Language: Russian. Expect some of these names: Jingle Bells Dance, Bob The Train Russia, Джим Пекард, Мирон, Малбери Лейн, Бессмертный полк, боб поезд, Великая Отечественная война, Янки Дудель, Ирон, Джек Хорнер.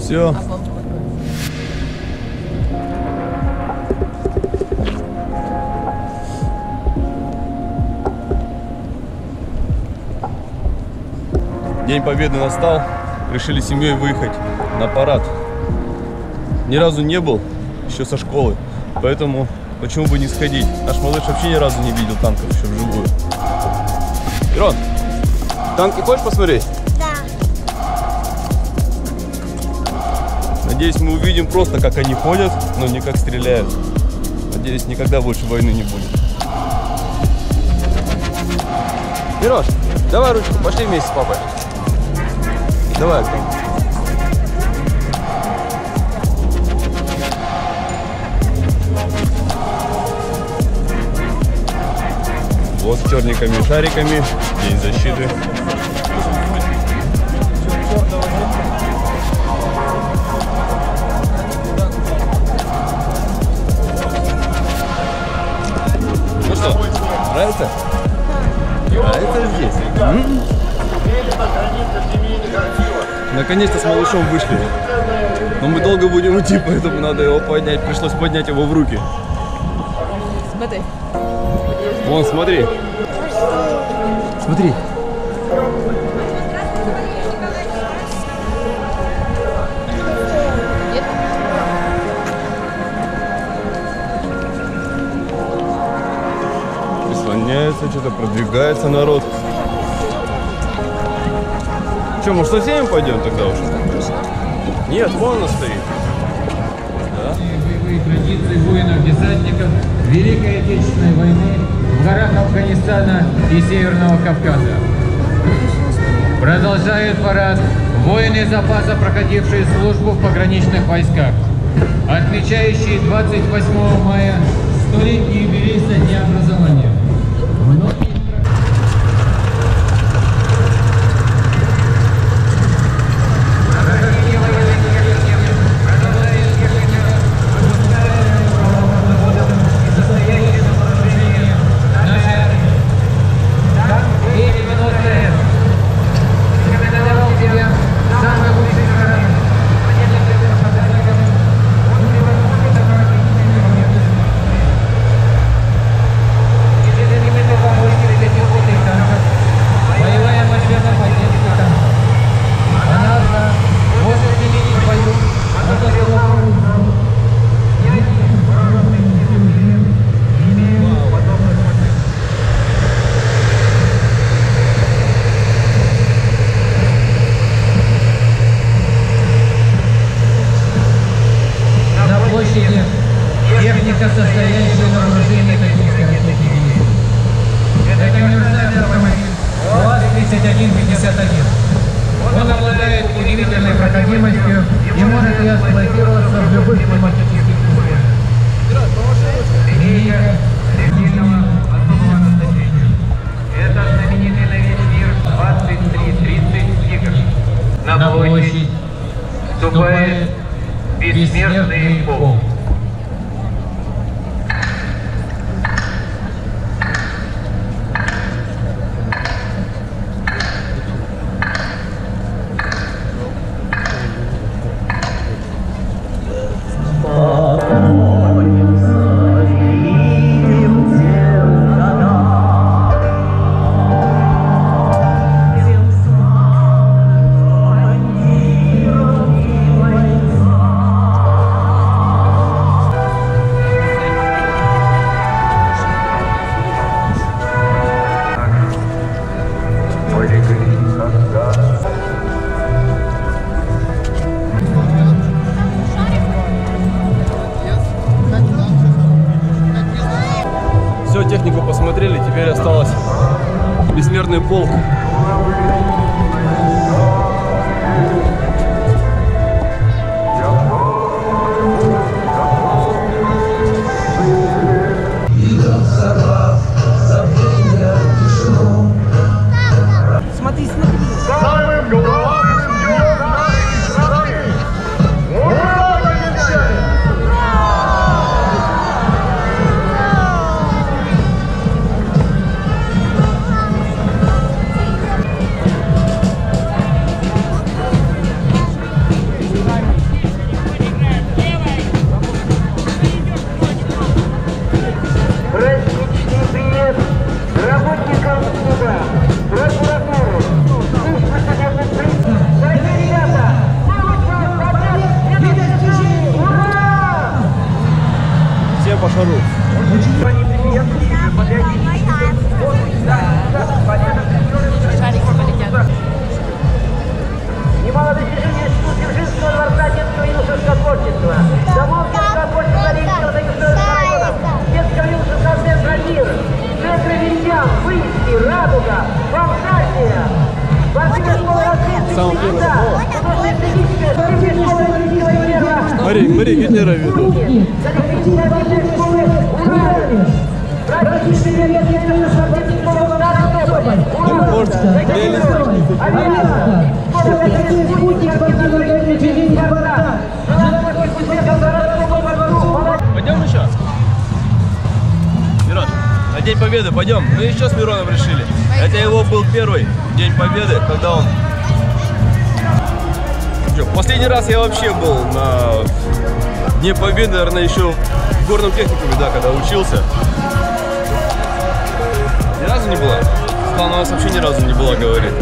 Все. День Победы настал, решили семьей выехать на парад. Ни разу не был, еще со школы, поэтому почему бы не сходить? Наш малыш вообще ни разу не видел танков еще вживую. Ирон, танки хочешь посмотреть? Надеюсь, мы увидим просто, как они ходят, но не как стреляют. Надеюсь, никогда больше войны не будет. Мирош, давай ручку, пошли вместе с папой. Давай. Вот с черниками и шариками, день защиты. Нравится? Нравится здесь? Наконец-то с малышом вышли. Но мы долго будем идти, поэтому надо его поднять. Пришлось поднять его в руки. Смотри. Вон, смотри. Смотри. Что-то продвигается народ. Че, может, со всеми пойдем тогда уже? Нет, вон она стоит. Да. Боевые традиции воинов-десантников Великой Отечественной войны в горах Афганистана и Северного Кавказа. Продолжают парад воины запаса, проходившие службу в пограничных войсках, отмечающие 28 мая столетний юбилей со дня образования. Бессмертный полк. Технику посмотрели, теперь осталось Бессмертный полк. Смотри, смотри. Смотри, генера ведут. Пойдем еще? Мирон, на День Победы пойдем. Мы еще с Мироном решили. Это его был первый День Победы, когда он... Последний раз я вообще был на Дне Победы, наверное, еще в горном техникуме, да, когда учился. Ни разу не была? Она у нас вообще ни разу не была, говорит.